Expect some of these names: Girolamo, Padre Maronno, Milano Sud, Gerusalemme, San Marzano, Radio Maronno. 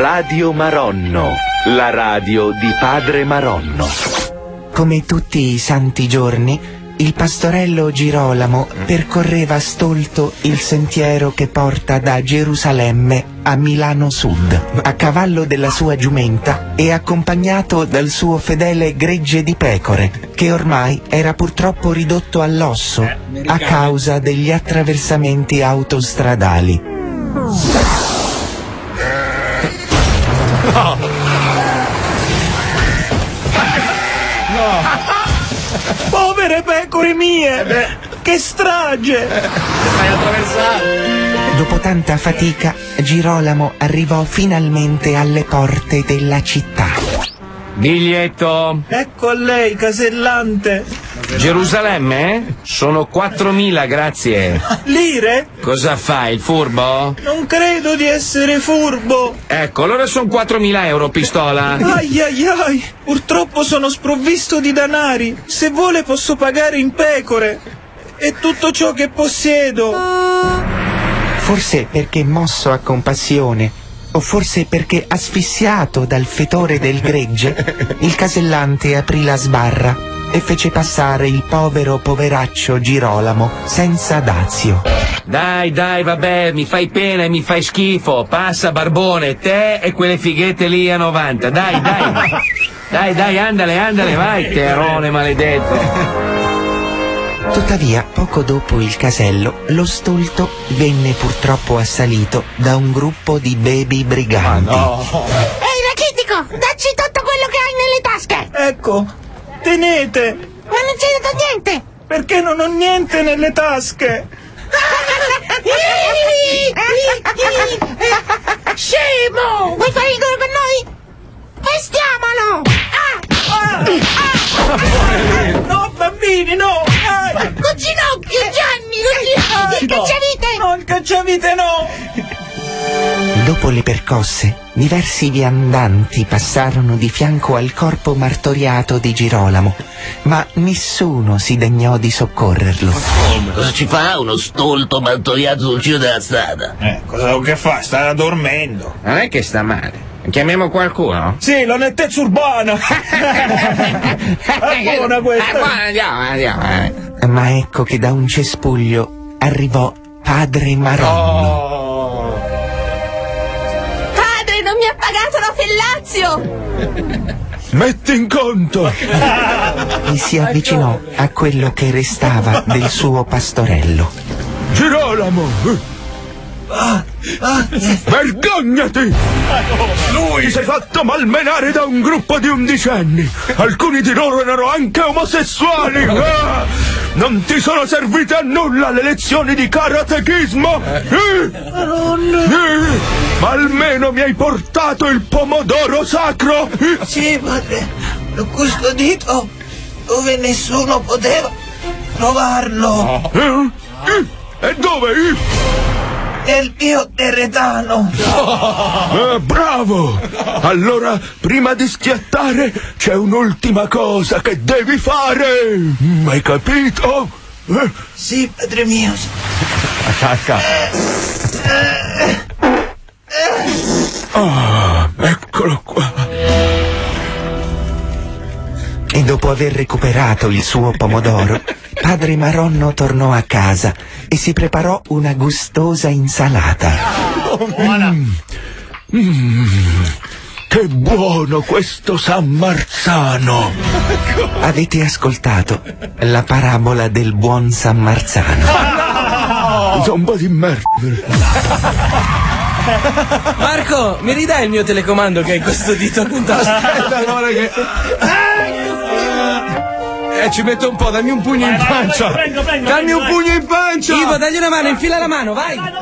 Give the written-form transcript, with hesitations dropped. Radio Maronno, la radio di Padre Maronno. Come tutti i santi giorni, il pastorello Girolamo percorreva stolto il sentiero che porta da Gerusalemme a Milano Sud, a cavallo della sua giumenta e accompagnato dal suo fedele gregge di pecore, che ormai era purtroppo ridotto all'osso a causa degli attraversamenti autostradali. No! No! Povere pecore mie! Che strage! Stai attraversando! Dopo tanta fatica, Girolamo arrivò finalmente alle porte della città. Biglietto! Ecco a lei, casellante! Gerusalemme? Sono 4.000, grazie. Lire? Cosa fai, il furbo? Non credo di essere furbo. Ecco, allora sono 4.000 euro, pistola. Ai ai ai, purtroppo sono sprovvisto di danari. Se vuole posso pagare in pecore. È tutto ciò che possiedo. Forse perché mosso a compassione, o forse perché asfissiato dal fetore del gregge, il casellante aprì la sbarra e fece passare il poveraccio Girolamo senza dazio. Dai, vabbè, mi fai pena e mi fai schifo. Passa, barbone, te e quelle fighette lì a 90. Dai, andale, vai, terone maledetto. Tuttavia, poco dopo il casello, lo stolto venne purtroppo assalito da un gruppo di baby briganti. Ma no! Ehi, rachitico, dacci tutto quello che hai nelle tasche! Ecco! Tenete! Ma non c'è dato niente! Perché non ho niente nelle tasche! Scemo! Vuoi fare il gol con noi? Pestiamolo! No, bambini, no! Cuccinocchio, Gianni! Il cacciavite! No, il cacciavite no! Dopo le percosse, diversi viandanti passarono di fianco al corpo martoriato di Girolamo, ma nessuno si degnò di soccorrerlo. Cosa ci fa uno stolto martoriato sul cielo della strada? Cosa che fa? Sta dormendo. Non è che sta male. Chiamiamo qualcuno? Sì, la nettezza urbana! È buona questa! Buona, andiamo. Ma ecco che da un cespuglio arrivò Padre Maronno. Oh. Mi ha pagato la fellazio! Metti in conto! E si avvicinò a quello che restava del suo pastorello. Girolamo! Vergognati! Lui! Ti sei fatto malmenare da un gruppo di undicenni! Alcuni di loro erano anche omosessuali! Non ti sono servite a nulla le lezioni di karatechismo! Ma almeno mi hai portato il pomodoro sacro! Sì, padre, l'ho custodito dove nessuno poteva trovarlo! E dove? Nel mio terretano! Bravo! Allora, prima di schiattare, c'è un'ultima cosa che devi fare! Hai capito? Sì, padre mio! Attacca! Eccolo qua. E dopo aver recuperato il suo pomodoro, Padre Maronno tornò a casa e si preparò una gustosa insalata. Che buono questo San Marzano! Avete ascoltato la parabola del buon San Marzano. Sono un po' di merda. Marco, mi ridai il mio telecomando che hai custodito con te? Aspetta, allora che... ci metto un po', dammi un pugno in pancia! Dammi un pugno in pancia! Ivo, dagli una mano, infila la mano, vai!